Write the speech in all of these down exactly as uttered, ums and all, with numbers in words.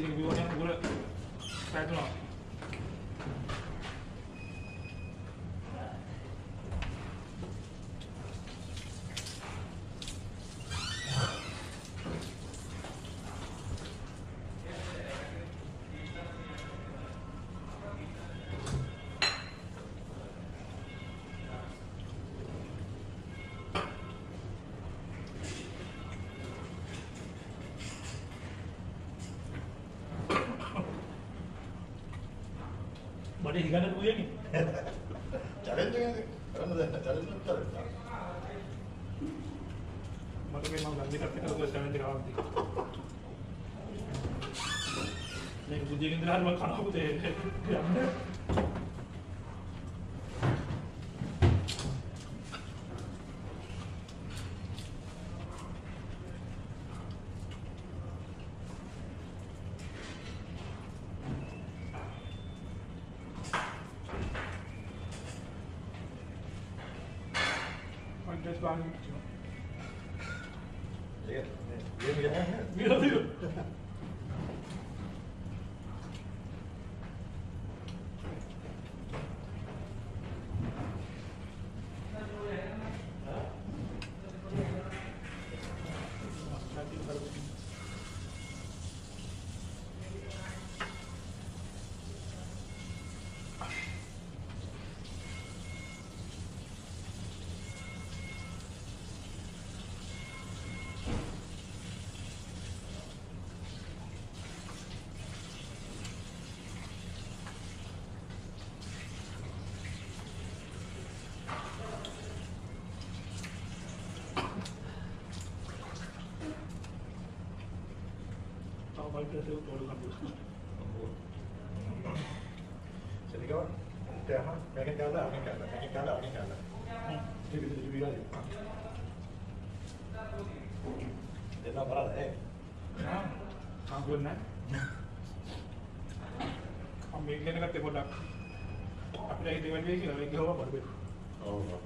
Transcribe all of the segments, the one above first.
기대고 이번에 뭐래 잘 들어. बड़े हिगाने पूजे नहीं चैलेंज है करना देना चैलेंज तो करता मतलब मैं मांग लेता हूं तो चैलेंज का आप देखो नहीं पूजे के अंदर मैं खाना होते हैं हमने जस्ट बांग चलो ये ये मेरा है मेरा भी तो तोड़ कर दो चलिए क्या क्या हां क्या क्या डाला आपने डाला क्या क्या डाला आपने डाला ठीक है ठीक है देना पड़ा है हां हां बोलना हम मेरे ने करते बोला अपने एक देवन भी किया क्या हुआ भर पे और क्या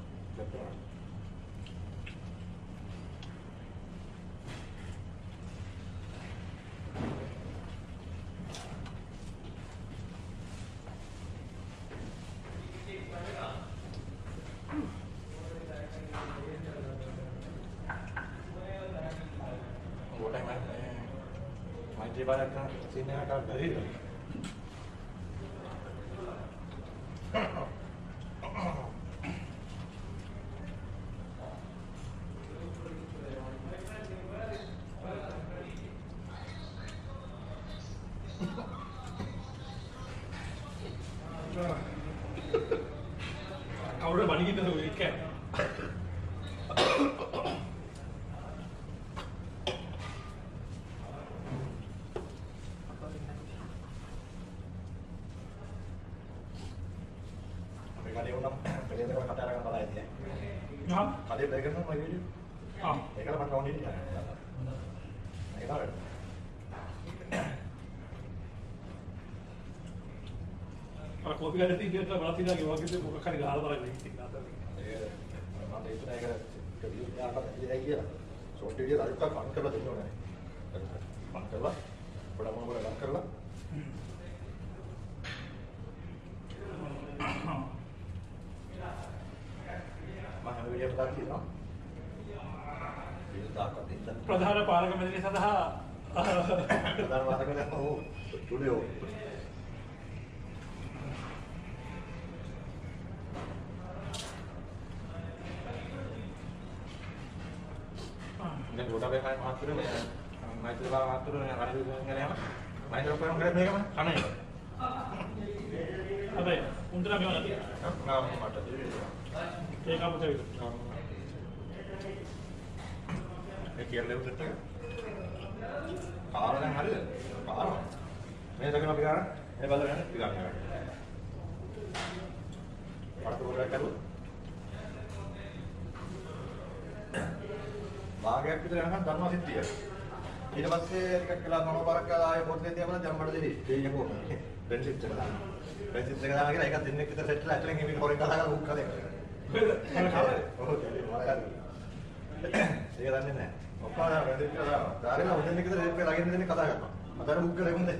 ये बात का सीने का धरी और बनी कितने हुए क्या खाली बैग में मैं वीडियो हां एक बार काउंट नहीं है एक बार और कॉपी का देती है तो बड़ा सीधा के वाके से वो खाली गाल वाला नहीं दिखाता है बात है इतना अगर वीडियो में आता है ये शॉर्ट वीडियो लाइव का काम करना चाहिए होना है बात करवा बड़ा मोबाइल बड़ा कर ला प्रधान पालक मंत्री सदा प्रधान पालक में हो चुने हो ने गोटा पे खाए मात्र में मैं तो बात मात्र में हर दिन के लिए मैं तो पर घर में खाना है अबे उनका भी होना है नाम मात्र एक आप चाहिए किया ले उठता है कार में हर कार मैं तो करना बिगाड़ा ये बात है बिगाड़ने का बात बोल रहा करूं भाग्य की तरह ना धर्म सिद्धि है इन बस से एक कला नौबारक का आए बोल देते अपना जन्म बढ़ देरी ये को फ्रेंडशिप चला फ्रेंडशिप चला आगे एक दिन की तरह सेटल अटलेंगे भी और कला का भूख का देखा बहुत चलिए मारा ये करने में अपना रहने का दारे में होने के लिए पे लगे नहीं कथा करता ಅದರ ಮುಗ್ಗಡೆ ಮುಂದೆ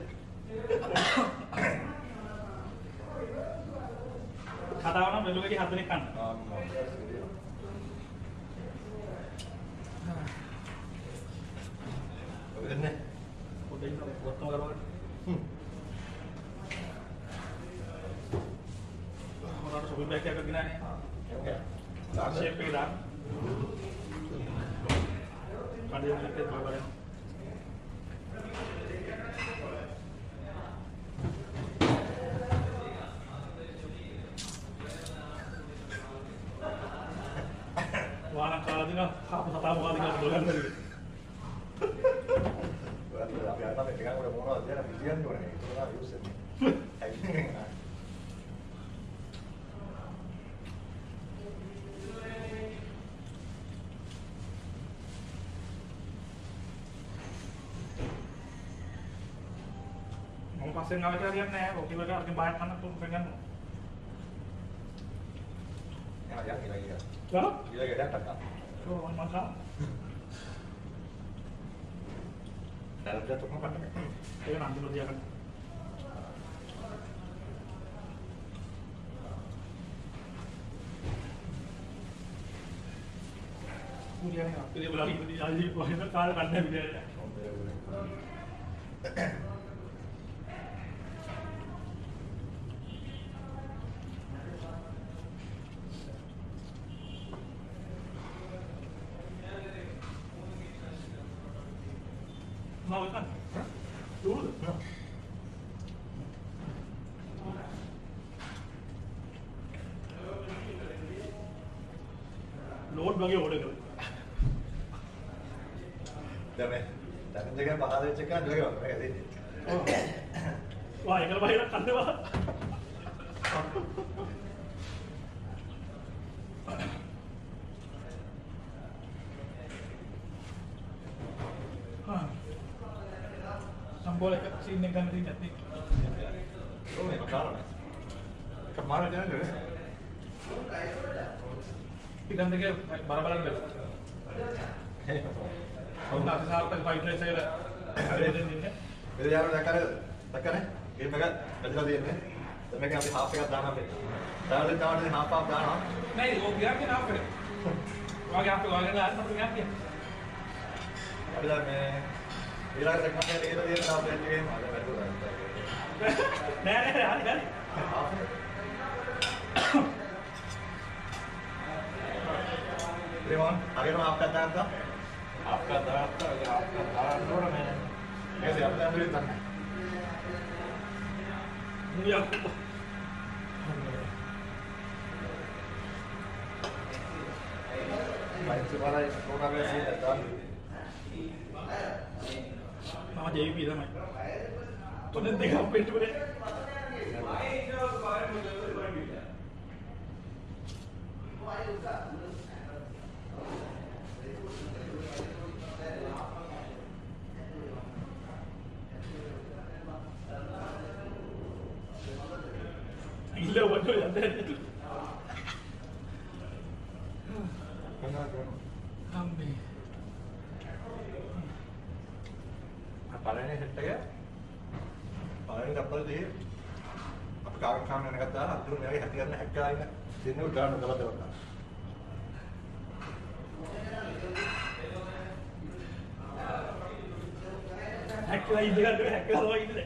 ಕಥಾವನ ಬೆಲುವಿಗೆ ಹತ್ತನೇ ಕಣ್ಣ ಅವರನೆ ಕೊಟ್ಟಿನ ಕೊಟ್ಟನ ಗರವಡೆ ಹ್ಮ್ ಅವರ ಸೊಬಿ ಬ್ಯಾಕ್ ಯಾಕ ಗಿನಾನೆ ಓಕೆ ದಾರ್ಶೆ ಪೇಡಾ ಕಡೆ ಕಡೆ ಬರಬರ वाला काला दिना आप बताओ वाला दिना दोलन में वाला आप यार ना मैं क्या करूँ मोना दिया ना बिलियन जो है तो ना यूज़ नहीं हम पास से ना बचा दिया ना वो किलो का अपने बाहर खाना तुम फेंकन यार यार किला किला चलो ये गया टक्का तो वन मका डाल दे तो को काट के ये नाम दे दिया कर पूरी है आपके लिए बुलानी पड़ी आज ही कोई ना काल करने भी है लोड बगे ओडे कर दमे तन जगह बाहर चक्का जगह और ऐसे वाह एकल भाई ना करने वाला हां संबोल एक चीज ने करने दी जाती तो मैं कारण का मारा जाने दे इधर देखे बराबर ले हम ना साहब तक फाइट नहीं सही रहा अरे मेरे यार जाकर टक्कर है ये मगर बदला दिए ने तो मैं क्या अभी हाफ का दाना पे दाना दाना हाफ आप दाना नहीं वो गया के ना करे आगे आप लोग आगे आज मत याद किया अरे मैं इधर रखना है इधर ये आप लेके मार दो नहीं नहीं हां हां रेवान आगे तो आपका दांत था आपका दांत था या आपका दांत थोड़ा मैंने ऐसे अपने अंदर ही था मुझे भाई से बारा इस थोड़ा में से दांत माँ जेबी पीता मैं तूने देखा पेट में इल्ले वन्नो जाते हैं हम भी पालने हिट गया पालने का पल दे अब कारण काम ने कहता है अंदर मेरे हथियार ने हक्का आएगा जिन्हें उठाना गलत होता है हक्का इधर तो हक्का हो इधर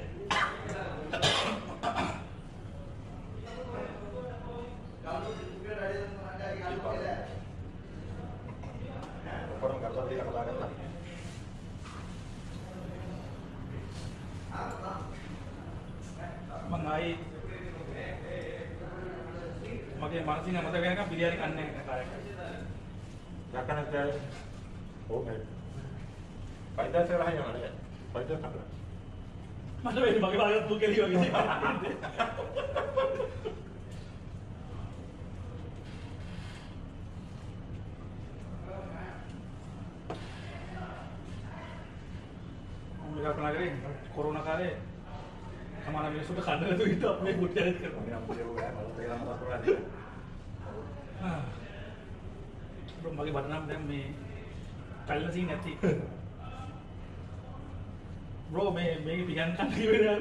मंगाई मगे मानसी ने मतलब क्या बिरयानी खाने का कार्यक्रम रखना चाहिए हो गए फायदा से रहा है हमारे फायदा कर रहा मतलब ये मगे बात तू के लिए हो गई कोरोना का रे हमारा मेरे सुबह खाने तो ही तो अपने गुटिया रख कर मेरा मुझे हो गया मतलब तेरा मत थोड़ा दे हां तो मगे बदनाम दे मैं कल नहीं थी ब्रो मैं मेरी बिहान का नहीं बना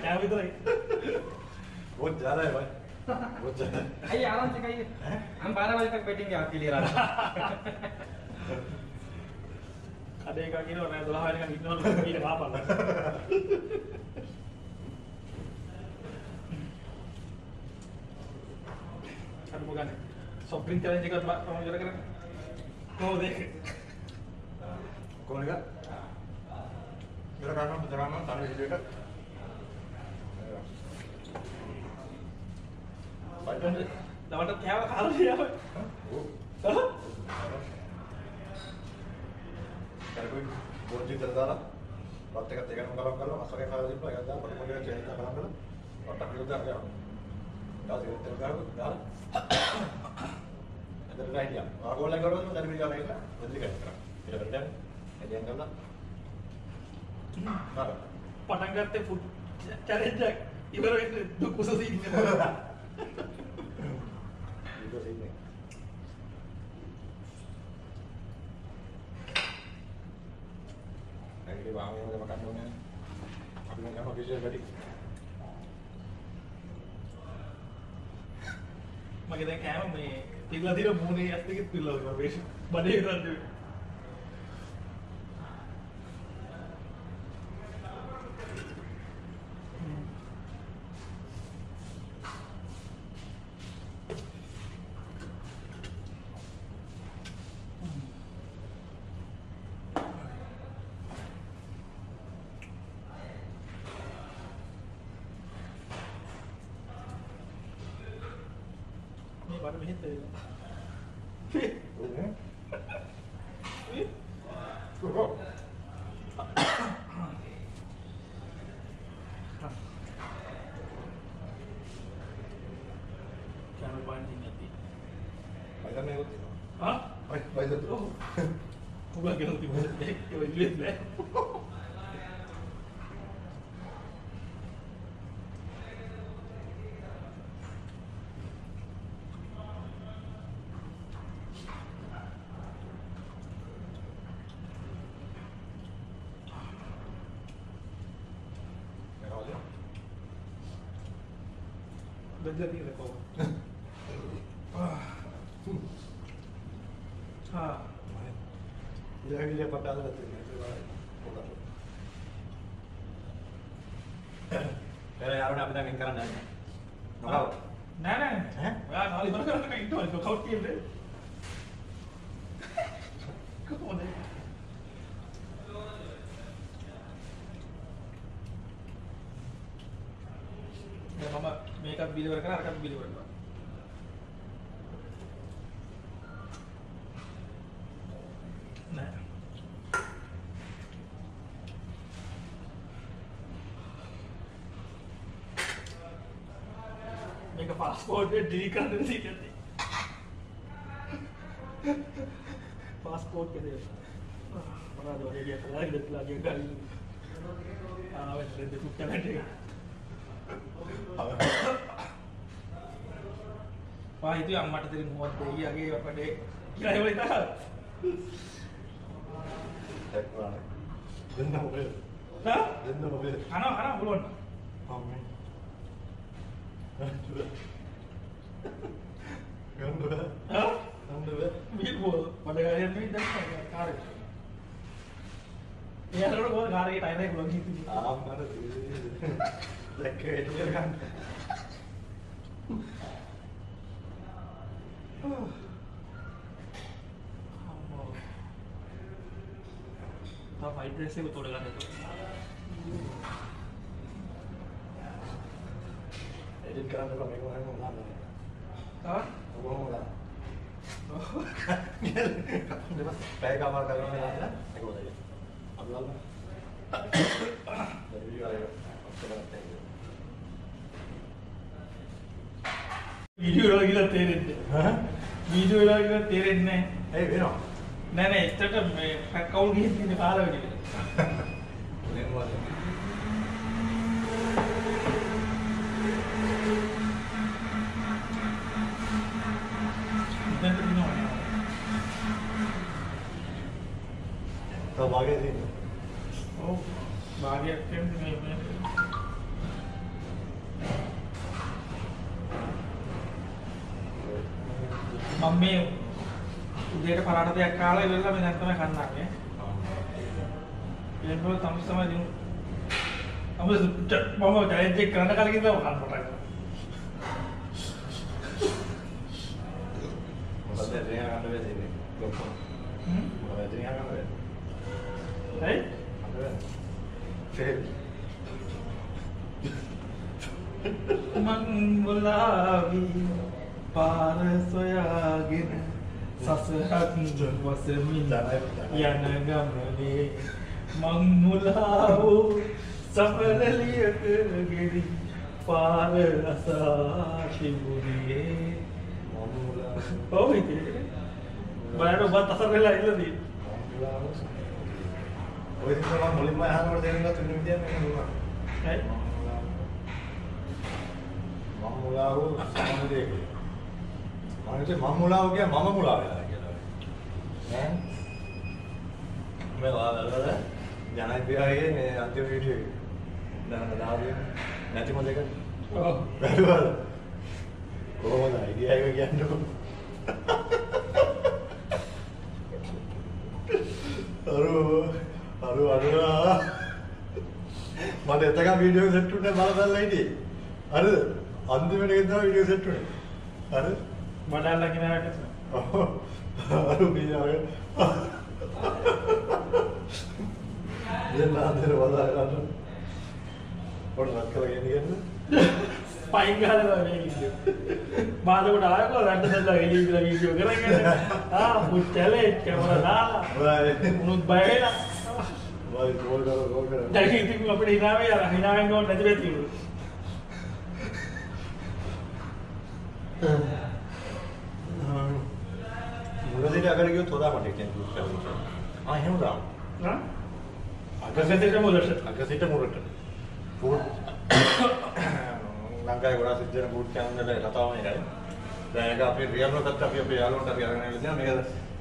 क्या भी तो है बहुत ज्यादा है भाई बहुत ज्यादा आइए आराम से खाइए हम बारह बजे तक बैठेंगे आपके लिए रात खाने का किलो ना दूल्हा वाले का किलो ना मेरे बाप वाला अब मुगाने सॉफ्टड्रिंक चैलेंज का बात हम जरा करें तो देख कौन का मेरा काम तो जरा ना सारे लेकर भाई तुम टमाटर क्या खा रहे हो हां कर कोई बहुत जी दर्द आ रहा बातें करते करना कल कल मसाले खा रहे पड़ेगा पर मुझे चाहिए था बना बना और तकलीफ आ गया दास ये तेरे का दाल इधर लाइन या और वो लाइन करो तो जल्दी जाने का जल्दी कर तेरा बेटा ये अंदर ना हां पतंग करते फूड चैलेंज इधर एक दो कुछ से इधर इधर से नहीं अगली बार में मुझे मकान होने अपने यहाँ पर किसी बड़ी मगर देख क्या है मैं पिला थी ना मुंह नहीं ऐसे किस पिला होगा बेश बनेगा तो बारे में हिट है ओके तो क्या मैं बाइंडिंग आती पैसा नहीं होती हां पैसा तो होगा क्या होती है कि वो इंग्लिश में बजट नहीं रखो हाँ ये अगले पता लगते हैं तो होगा तेरा यारों ने अपना किंग करना है नॉकाउट ना ना हैं यार नॉली बंद करना है इंटोल नॉकाउट टीम ले कौन है ये मामा मेकअप बिल भर करना रखा बिल भर करना नहीं मेरा पासपोर्ट पे डिलीट कर देती करती पासपोर्ट के दे बना दो ये क्या लग रहा है गाड़ी हां वैसे देखो क्या बैठेगा भाई तो अम्मा तेरी मौत देगी आगे अपने क्या है बेटा टेक वाला जिंदा हो गए हां जिंदा हो गए खाना खाना बोलो हां मैं गंदा हां गंदा मिल बोल पड़ेगा ये नहीं देखता कार ये लोग बोल कार के टायर है बोल की आप मारो लेके इधर गान तो फाइट रेस से वो तोड़ेगा नहीं तो एडिट कराने का मेरे को है वो ना हां वो ना ये बस पैगा मार कर रहा है ना देखो ये अब लाल वीडियो आएगा वीडियो लगिला तेरे ने हां वीडियो लगिला तेरे ने ए बेरो नहीं नहीं इतना मैं अकाउंट ही नहीं निकाला है लेन वाला इतना तो नहीं होने वाला तो आगे जी ओ भारी एक्सटेंड नहीं है। मम्मी उधर पराठा तो एक काला वेला में जाता मैं खाना के ये बोल तम समय दिन अब मम्मा जाए जे करना काल के खाना पड़ेगा बदले रे आने वे देने लोगों हम बदले यहां आने वे है फिर मंगलावी पार सोयागिन ससहत वसमिन यनगमले मंगुलाओ सफरलियत गिरी पार रसाशिबुरिये मंगुला ओइते बराबर बात असरला इल्लदी मंगुलाओ ओइते समा मुलिम आहार देनेगा तुमने दिया मैंने है मंगुलाओ समझे माने मामूला हो गया मामा मुला हो गया मैं वाला वाला जाना भी है ये अंतिम वीडियो ना ना आगे नेट में देखा बराबर को ना आईडिया है क्या नो अरे अरे अरे माने तक वीडियो सेट टूने वाला वाला नहीं अरे अंतिम में कितना वीडियो सेट टूने अरे बड़ा लगे ना रखते हैं। अरु भी यार ये ना तेरे वाला है ना और रात का लगे नहीं है ना पाइंगा लगे नहीं बाद में डाला को रात में लगे नहीं लगी जो करेंगे हाँ बुत चले कैमरा ना उन्होंने बैठे ना भाई गोल करो गोल करो देखिए तुम अपने हिनावे यार हिनावे को नज़र आती हो मुरदे ने अगर क्यों थोड़ा मटे टेन ग्रुप कर लो हां है उड़ा हां अगर से टेम उड़ा अगर से टेम उड़ा फूड लंका गोड़ा से जन फूड के अंदर लताओं में गए जाएगा अपने रियल में करता भी अपने यालों तक यार ने दिया मेरा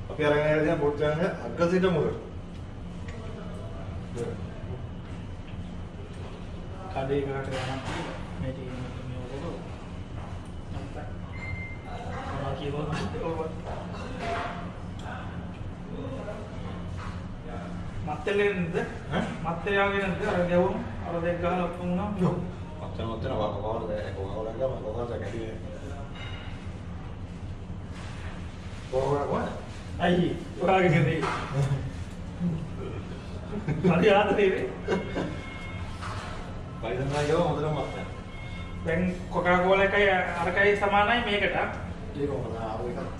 अब यार ने दिया फूड के अंदर अगर से टेम उड़ा खाली घाट रहना मेरी में होगा हम की बोल මත්තලෙන්ද මත්තයාගෙන්ද අර ගැවුම් අර දෙක ගහලා වුණා නෝ මත්තන මත්තන වකවල වකවල ගම වකවල කැටි වරවර වන අයි වරාගෙන ඉන්නේ හරි ආදරේ නේ පයිදනා යෝ හොඳට මත්තන දැන් කොකා කෝලා එකයි අරකයි සමානයි මේකට ඒක හොඳ ආව එකක්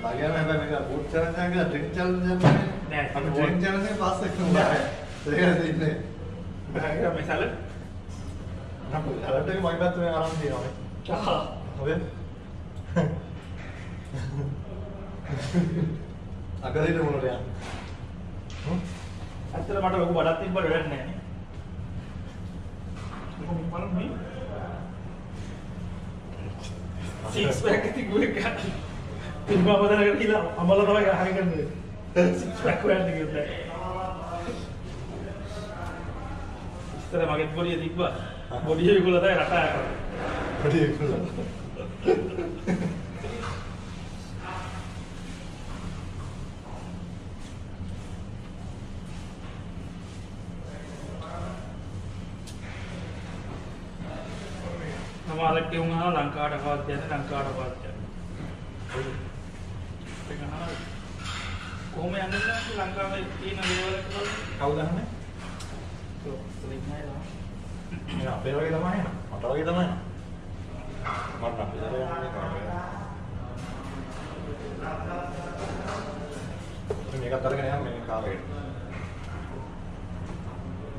लागया मैं भाई मेरा बूट चला जाएगा ड्रिंक चला जाएगा हम ड्रिंक चला से पास से क्यों है तेरा दिन है भाई मैं साले ना कोई साले तो मैं बात में आराम दे रहा हूं क्या अबे अगर इधर बोल रहे हैं अच्छा माता लोग बढ़ाते पर रेड नहीं तुमको मालूम नहीं सिक्स पैक की गुड़ का तुम बाबा तेरा कर किला हमारा तो भाई हाई करने सिक्स पैक को ऐड करते हैं इस तरह मार्केट बोलिए दिख बा बोलिए भी बोला था रखा है बोलिए बोला हमारे क्यों ना लंका डबाज जाने लंका डबाज जाने को में अंदर ना लंका में तीन अंदर वाले काउंटर है तो स्लिप नहीं रहा मेरा पेड़ वाली दमा है ना मटर वाली दमा है ना मटर ना पेड़ वाली तो मेरा तरह के नहीं मेरे खा रहे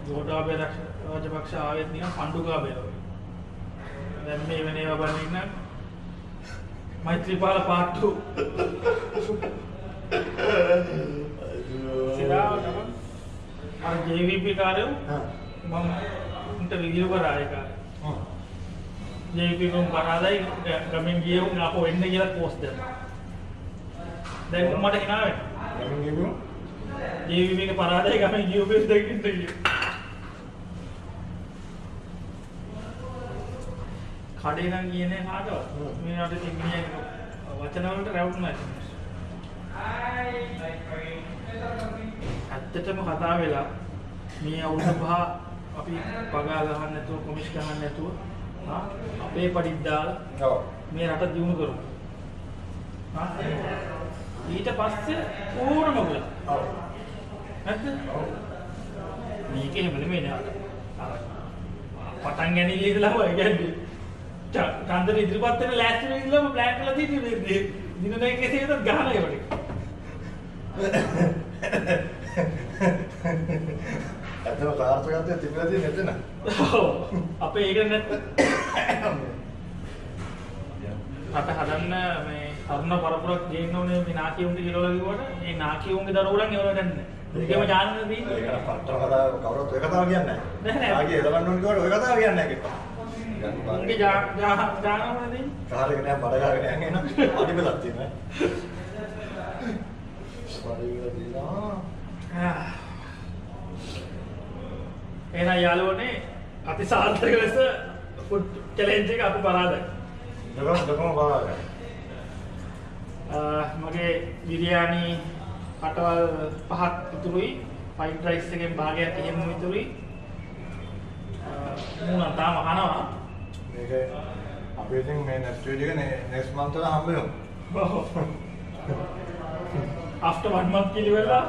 जोड़ा पेड़ जब अक्षय आवे इतनी पांडु का पेड़ मैं मैंने वाला नहीं ना मैत्रीपाल पार्ट टू सिराव नमन और जेवीपी का रहे हो हम इंटरव्यू पर आए का जेवीपी को बना दे कमेंट किए हो आपको इनने के लिए पोस्ट देना देखो मत हिना में जेवीपी के बना दे कमेंट किए हो देख इंटरव्यू කඩේනම් කියන්නේ කාටවත් මේ රටේ තිබුණේ වචන වලට රැවුණා ඇත්තටම කතා වෙලා මේ අවුරුදු පහ අපි පගා ගන්න නැතුව කොමිස් ගන්න නැතුව අපේ පඩිත් දාලා මේ රට දියුණු කරමු ඊට පස්සේ ඕනම කළා නැත්ද මේක එහෙම නෙමෙයි නේද පටන් ගැනීම ඉඳලාම කියන්නේ කන්දර ඉදිරිපත් වෙන ලෑස්ති වෙන ඉඳලාම ප්ලෑන් කරලා තියෙන්නේ දින දෙකක ඉඳන් ගහලා ඒවට අතන කාර්යගතය තිබිලා තියෙන්නේ නැද නේද අපේ ඒක නැත්නම් රට හදන්න මේ තරුණ පරපුරක් ගේන්න ඕනේ මේ නාකියුන්ගේ කියලා කිව්වට මේ නාකියුන්ගේ දරුවලන් ඒවල දන්නේ ඒකම ඥානද තියෙන්නේ. ඒක පට්ටම කතාව කවුරුත් ඔය කතාව කියන්නේ නැහැ. නෑ නෑ. ආගේ එලවන්න ඕන කිව්වට ඔය කතාව කියන්නේ නැහැ කිව්වා. උන්ගේ ඥානවල තියෙන්නේ. කාලෙක නෑ බඩ ගාගෙන යන එන අඩිමලක් තියෙනවා. පරිවිල දිනා. එන යාළුවනේ අතිසාර්ථක ලෙස ෆුඩ් චැලෙන්ජ් එක අපි බලාගන්න. දකම දකම බලාගන්න. මගේ බිරියානි කටවල් පහක් ඉතුරුයි ෆයිඩ් රයිස් එකෙන් භාගයක් එහෙම ඉතුරුයි මුණා තාම කනවා මේක අපි ඉතින් මේ නෙක්ස්ට් වීඩියෝ එක නෙක්ස්ට් මන්ත් වල හම්බ වෙනවා after one month කියලා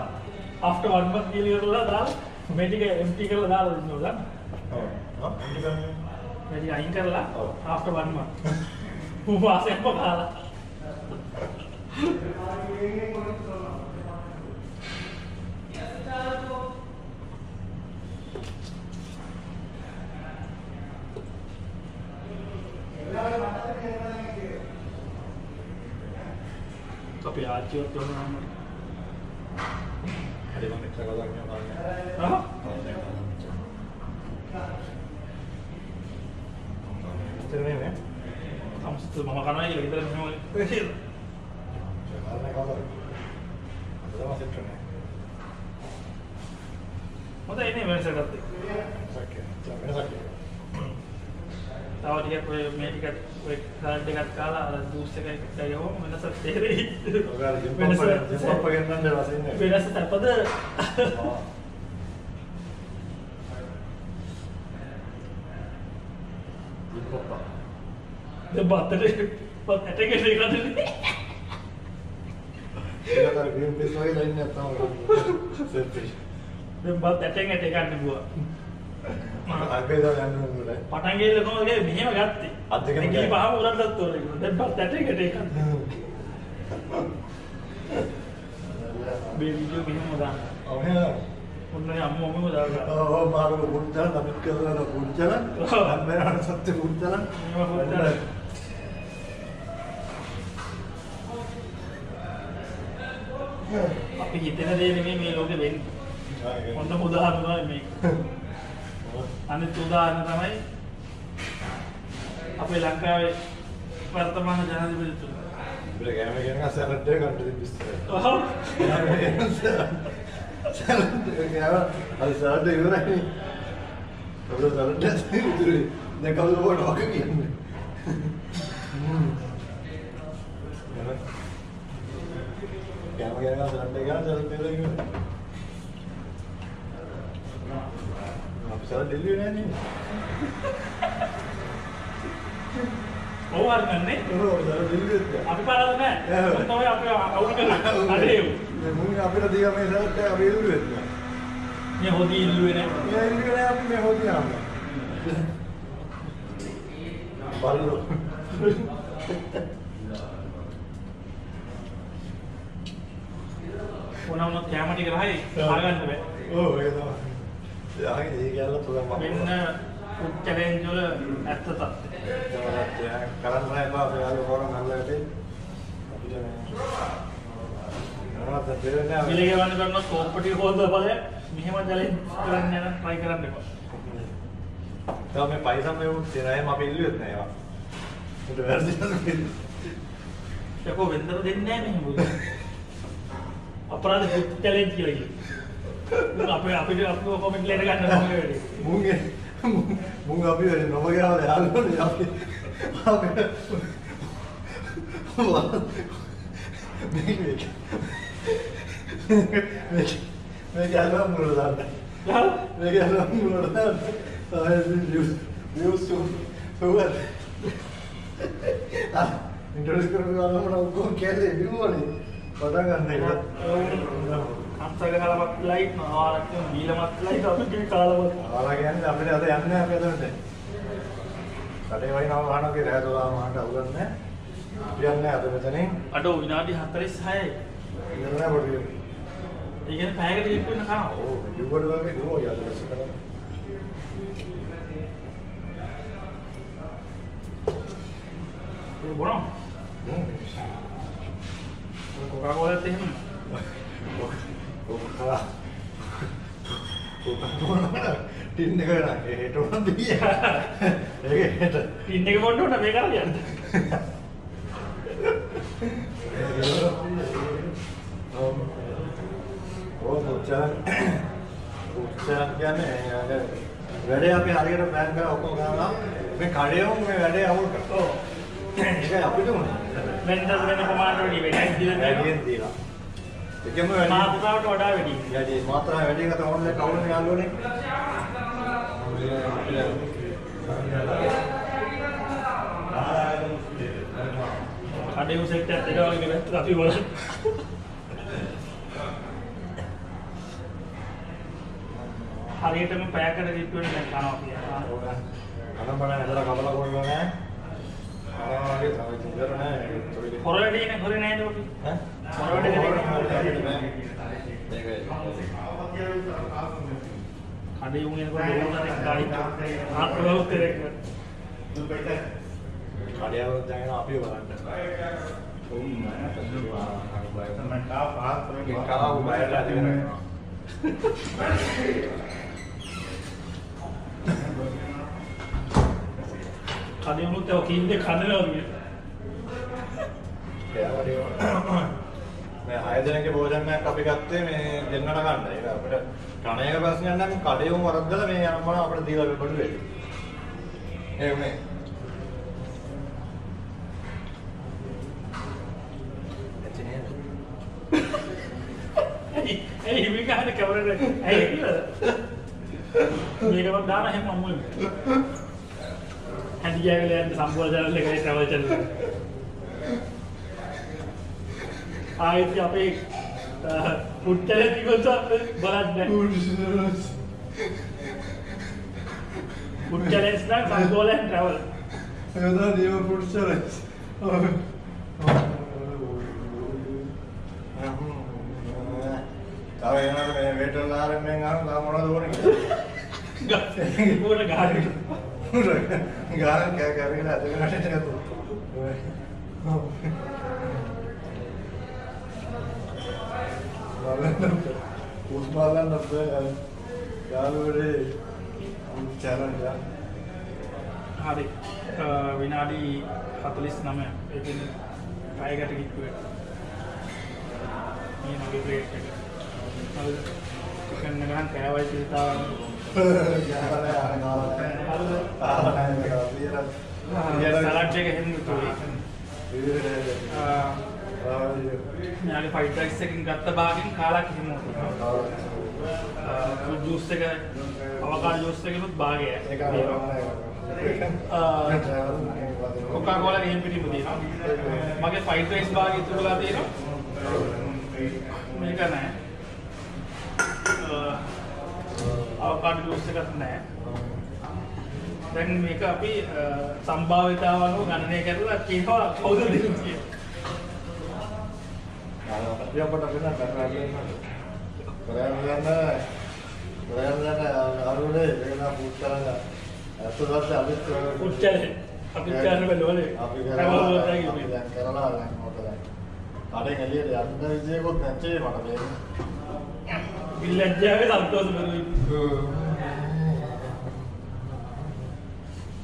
after one month කියලා දාලා මේ ටික empty කරලා දාලා දෙන්න ඕන ඔව් empty කරන්නේ මේ ටික අයින් කරලා after one month උපවාසයෙන් පොකාලා कभी आज जो तो ना अरे मैं क्या करता हूँ मैं हाँ तेरे में हम तो मामा करना ही लगी तेरे में तेरे में क्या करता है तो वहाँ से चुने मतलब ये नहीं मेरे से करते सके जा मेरे सके और ये कोई मेरी का कोई खाने के साथ काला और दूसरे का इकट्ठा ये हो मैंने सब तेरे ही मैंने सब सब पकड़ना जरा से नहीं मेरा से तपदा ये पापा ये बात है पर अटैक नहीं करते ये तो गेम पे सही लाइन में आता हूं सिर्फ ये बात अटैक अटैक करने हुआ ආපේදා යනවා නේද පටන් ගිහලා කොහොමද මෙහෙම ගත්තේ අද්දගෙන ගිහී පහම උරද්දක් තෝරගෙන දැන් බස් ඇටයකට එකක් මේ වීඩියෝ මෙහෙම දාන්න ඕනේ ඔන්නේ අම්මෝ මම දාගන්න ඔව් මාරු පුංචා නමිත් කරලා පුංචා අම්මලා සත්‍ය පුංචා අපි හිතන දේ නෙමෙයි මේ ලෝකෙ වෙන්නේ හොඳම උදාහරණයක් මේක අනිත් උදාහරණ තමයි අපේ ලංකාවේ වර්තමාන ජනාධිපතිතුමා. ඉතින් ගෑම කියන අසරට කන්ට්‍රි විස්තරය. ඔව්. සරට ගෑම අසරට ඉවරයි. අපේ සරට ඉවරයි. දැන් කවුද වඩ ඔක කියන්නේ? ගෑම කියන අසරට ගෑම සරට ඉවරයි. चल दिल्ली में नहीं वो बात करने वो चल दिल्ली में अभी पारा तो ना तो ये आपने आउट कर अरे ये मुझे आपने दिया मैं सर अभी दिल्ली में ये होती दिल्ली में ये दिल्ली में आप मैं होती हूं बाल लो वो ना उन्होंने क्या मटी कराई आगन पे ओ ये तो आगे ये क्या लगता है मामा मैंने कुछ चैलेंज जो ऐसा था तो मतलब यार कारण है बाप यार लोगों ने हल्ला कर दी अभी जो ना तो फिर ना मिलेगा वाले पर ना कॉम्पिटी हो तो बाले मिहमा चैलेंज करने ना ट्राई करने को तो मैं पैसा में वो तेरा है मापे इल्लू इतना है वाह तो वैसे क्या को विंडो दिन नहीं होगा अपराध चैलेंज किया අපේ අපිට අපිව කොමෙන්ට් ලේන ගන්න ඕනේ. මුංගේ මුංග අපි වෙන නම ගාලා යාළුවනේ අපි I'm gonna... Hold on. Make me... Make... Make Alam Muradhan. Huh? Make Alam Muradhan. So I used... used to... to what? Introduce करने वाला हूँ ना उनको कैसे भी बोले पता करने का हम सारे खाला मत लाइट ना और क्यों नीला मत लाइट और क्यों काला मत और क्या नहीं अपने आते हमने अपने तो नहीं सारे भाई ना वहाँ ना कि रह तो वहाँ वहाँ डाउन में ये हमने आते में तो नहीं अटो विनादी हाथरी साये इधर ना बोलिए इधर पहले तो यूपी ना खाओ यूपी वाले दो याद ये बोलो कोका कोला ते हम कोका कोका कोला टिन्ने का ना ये तो ना दिया ये तो टिन्ने के बोलो ना बेकार है यार वो बच्चा बच्चा क्या नहीं यार वैसे आप यहाँ के बैंक में आपको कहाँ ना मैं खाड़े हूँ मैं वैसे आउट करता हूँ क्या आप इधर हैं मैंने तो मैंने कमांड वाली बेटी दिला दिला तो क्या मैं मात्रा वाला वाला बेटी यार ये मात्रा बेटी का तो ऑनलाइन काउंट में आलू नहीं आधे उसे क्या तेरा वाली बेटी काफी बोला हर ये तो मैं पैक कर देती हूँ ना खाना होगा खाना बना है जरा कपड़ा कोड बना है आगे था इधर है फॉरवर्डी ने फॉरवर्डी नहीं तो हैं फॉरवर्डी देखो खाली हूं इनको बोलता है गाड़ी आप लोग तेरे तू बेटा गाड़ी आओ जाए आप ही बराबर तुम मैं संजू भाई मैं का बात करेंगे का भाई ला दे रहा खाने वालों तो कीम दे खाने लग गए। क्या वाली हो? मैं आये दिन के भोजन में कभी करते मैं जिन्ना ना खाना है यार अपने खाने के पास नहीं आना मैं काढ़े हूँ और अब गला मैं यार अपना अपने दीवार पे पड़ गए। ये मैं ऐ ऐ भी कहाँ ने कैमरे में ऐ भी लगा ये कब दाना है मम्मी हंडिया के लिए संपूर्ण चल रहे हैं ट्रैवल चल रहे हैं आए थे आप एक उठते हैं तीन सौ बरात में उठते हैं स्नान संपूर्ण हैं ट्रैवल ये तो नहीं वो उठते हैं तावे याना तो मैं वेटर लार में गांव गांव वाला तो नहीं गांव वो ना गांव गाना क्या कर रही है ना तो गाने चला तो बालन नब्बे उस बालन नब्बे गाने वाले चैनल जा हाँ देख विनाडी हाथलिस नाम है एक दिन टाइगर टिकट पे ये नगे प्लेट पे चिकन नगान क्या वाली चीज़ था सलाद जगह है नहीं तो यानी फाइट राइस से किंगत्ता बागिंग काला किस्म होता है तो जूस से का अवाकार जूस से के बाद बाग है कोका कोला नहीं पीती मुझे ना मगर फाइट राइस बाग इतना बुलाते हैं ना मैं कहना है අවකාඩ ජූස් එකක් නැහැ. දැන් මේක අපි සම්භාවිතාව අනුව ගණනය කරලා කියනවා කවුද දෙන්නේ කියලා. ආව අපි අපට වෙන කරාගෙන කරාගෙන කරාගෙන අරුණේ වෙන පුත්තලා අතොලත් අපි පුත්තලා අපි කරන බලවලේ අපි කරලා කරලා කඩෙන් එළියට යන්න විදියකුත් නැත්තේ මට බේරෙන්නේ. बिल्लज्जा है संतोष बनी।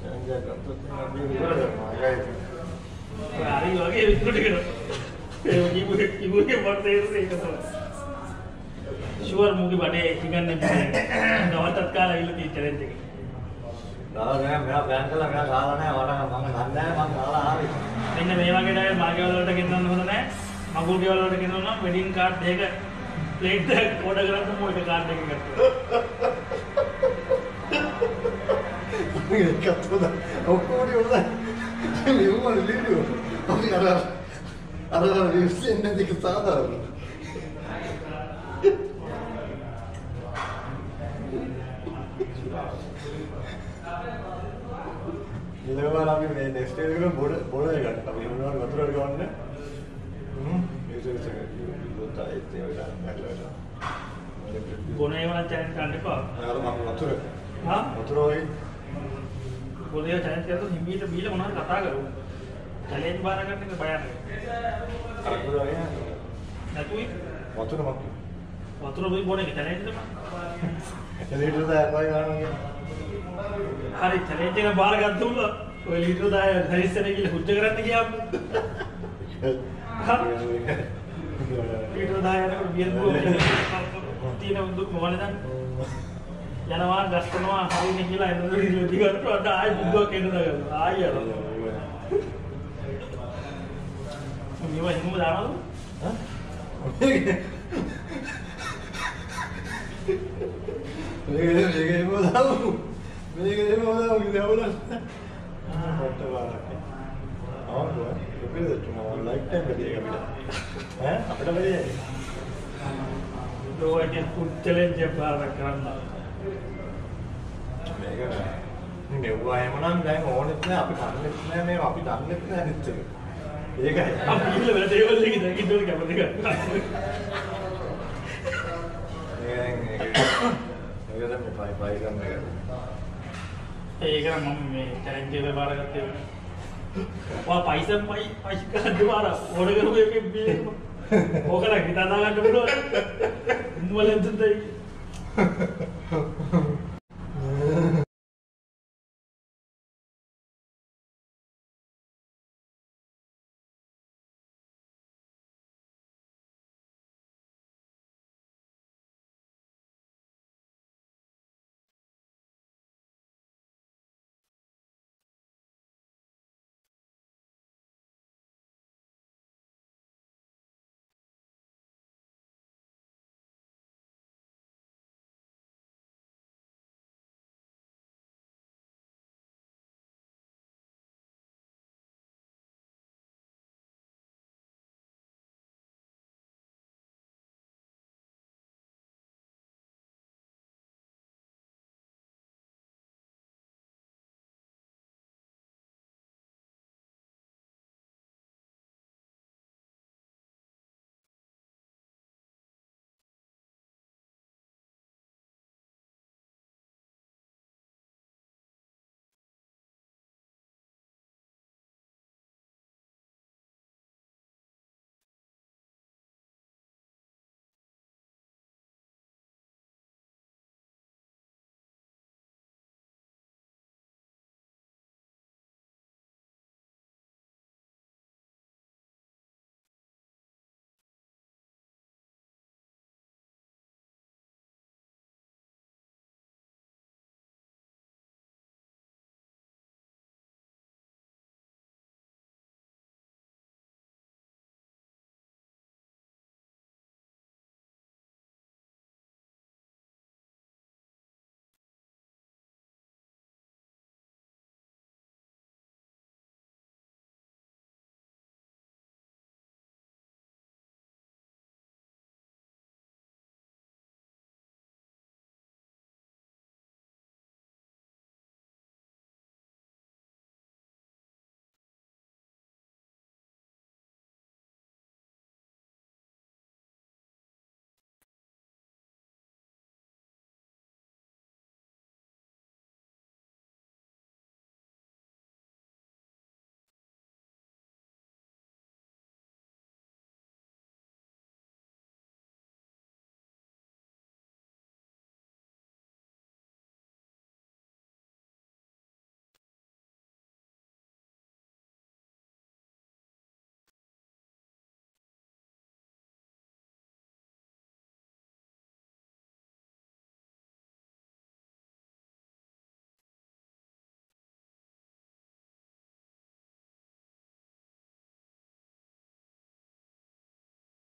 संजय संतोष बनी मारा है। आरी लगे इसको टिकट। ये मुझे ये मुझे मरते हैं इससे कसम। शुगर मुझे बड़े चिकन नहीं बने। नवतत्काल आइलो तीन चैलेंज के। मैंने मेवा के टाइम बाकी वालों के कितना उन्होंने मगूर के वालों के कितना ना वेडिंग कार्ड देकर प्लेट देख फोटोग्राफ तो मोटे कार्ड देके करते हैं ये क्या तो ना वो कोई होता है ये वो नहीं लियो अभी अरे अरे ये उससे नहीं दिखता था ये लोग वाला भी मैं नेक्स्ट डे को बोल बोल देगा तभी हम लोग मथुरा के अंदर हम्म ये जो होता है इतने वाला बैठा बैठा कौन है वाला चैलेंज करने को यार हम मथुरा हां मथुरा ही बोल दिया चैलेंज किया तो हिंदी तो बीले उन्होंने कथा करो चैलेंज बार करने का बयान अरे पूरा है ना तू मथुरा मथुरा भी बोलेंगे चैलेंज तो लीडर था कोई गाना अरे चले तेरा बाल काट दूंगा वो लीटर दाय हरी से नहीं कि हुट्टे करने की आप लीटर दाय ना कुछ बियर पूरा तीन बंदूक मोहन जान याना वान गस्टन वान हरी ने किला है तो लीटर दिगर तो आता आज बुद्धा के ना कर आज यार तुम ये वाले हिंदू जाना हो हाँ लेकिन लेकिन हिंदू जाओ मेरे घर में होता है उनके यहाँ बोला बहुत बार आके और वो तो फिर तो तुम्हारा लाइफ टाइम बचेगा बेटा हैं अपना बचेगा दो ऐसे फूड चैलेंज जब बार रखना मेरे घर में नहीं हुआ है मना नहीं और इतने आप डाल लेते हैं मैं आप ही डाल लेते हैं नित्य ये क्या है आप ये लोग टेबल लेके जाएंगे तो क्या बनेगा एक ना मम्मी चैलेंज के बारे करते हो वहाँ पैसा पाई पैसे का दोबारा और अगर वो एक बिल वो करा कितना दागा डबल हिंदू वाले इंसान थे